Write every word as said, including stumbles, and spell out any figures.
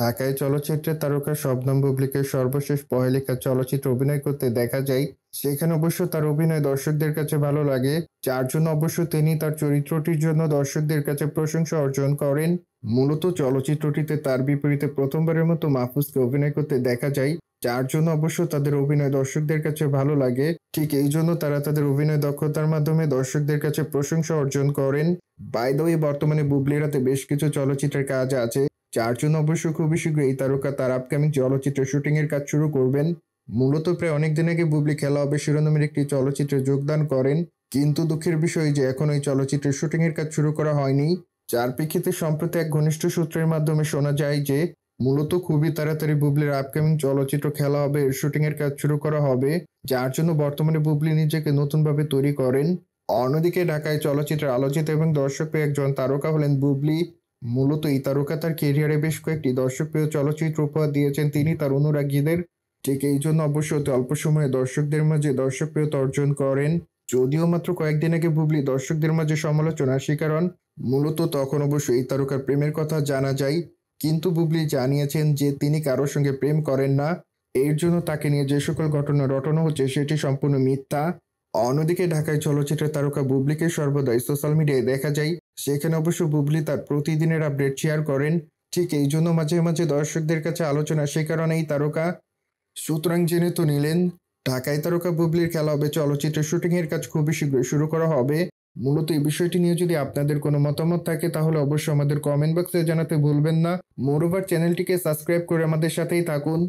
ঢাকায় চলচ্চিত্রের তারকা শবনম বুবলিকে সর্বশেষ পহেলিকা চলচ্চিত্র অভিনয় করতে দেখা যায়। সেখানে অবশ্য তার অভিনয় দর্শকদের কাছে ভালো লাগে, যার জন্য অবশ্য তিনি তার চরিত্রটির জন্য দর্শকদের কাছে প্রশংসা অর্জন করেন। মূলত চলচ্চিত্রটিতে তার বিপরীতে প্রথমবারের মতো মাহফুজকে অভিনয় করতে দেখা যায়, যার জন্য অবশ্য তাদের অভিনয় দর্শকদের কাছে ভালো লাগে। ঠিক এই জন্য তারা তাদের অভিনয় দক্ষতার মাধ্যমে দর্শকদের কাছে প্রশংসা অর্জন করেন। বাই দ্য ওয়ে, বর্তমানে বুবলির হাতে বেশ কিছু চলচ্চিত্রের কাজ আছে, যার জন্য অবশ্য খুবই শীঘ্রই এই তারকা তার আপকামিং চলচ্চিত্র শুটিংয়ের কাজ শুরু করবেন। মূলত প্রায় অনেকদিন আগে বুবলি খেলা হবে শিরোনামের একটি চলচ্চিত্রে যোগদান করেন, কিন্তু দুঃখের বিষয় যে এখন এই চলচ্চিত্রের শুটিংয়ের কাজ শুরু করা হয়নি। যার প্রেক্ষিতে সম্প্রতি এক ঘনিষ্ঠ সূত্রের মাধ্যমে শোনা যায় যে মূলত খুবই তাড়াতাড়ি বুবলির আপকামিং চলচ্চিত্র খেলা হবে এর শুটিংয়ের কাজ শুরু করা হবে, যার জন্য বর্তমানে বুবলি নিজেকে নতুনভাবে তৈরি করেন। অন্যদিকে ঢাকায় চলচ্চিত্রের আলোচিত এবং দর্শকপ্রিয় একজন তারকা হলেন বুবলি। মূলত এই তারকা তার ক্যারিয়ারে বেশ কয়েকটি দর্শকপ্রিয় চলচ্চিত্র উপহার দিয়েছেন তিনি তার অনুরাগীদের। ঠিক এই জন্য অবশ্য অল্প সময়ে দর্শকদের মাঝে দর্শকপ্রিয়তা অর্জন করেন। যদিও মাত্র কয়েকদিন আগে বুবলি দর্শকদের মাঝে সমালোচনার শিকার হন, মূলত তখন অবশ্য এই তারকার প্রেমের কথা জানা যায়, কিন্তু বুবলি জানিয়েছেন যে তিনি কারোর সঙ্গে প্রেম করেন না, এর জন্য তাকে নিয়ে যে সকল ঘটনা রটানো হচ্ছে সেটি সম্পূর্ণ মিথ্যা। অন্যদিকে ঢাকায় চলচ্চিত্রের তারকা বুবলিকে সর্বদাই সোশ্যাল মিডিয়ায় দেখা যায়, সেখানে অবশ্য বুবলি তার প্রতিদিনের আপডেট শেয়ার করেন। ঠিক এই জন্য মাঝে মাঝে দর্শকদের কাছে আলোচনা সে কারণেই তারকা। সুতরাং জেনে তো নিলেন, ঢাকায় তারকা বুবলির খেলা হবে চলচ্চিত্রের শুটিংয়ের কাজ খুবই শীঘ্রই শুরু করা হবে। মূলত এই বিষয়টি নিয়ে যদি আপনাদের কোনো মতামত থাকে তাহলে অবশ্যই আমাদের কমেন্ট বক্সে জানাতে ভুলবেন না। মোরওভার, চ্যানেলটিকে সাবস্ক্রাইব করে আমাদের সাথেই থাকুন।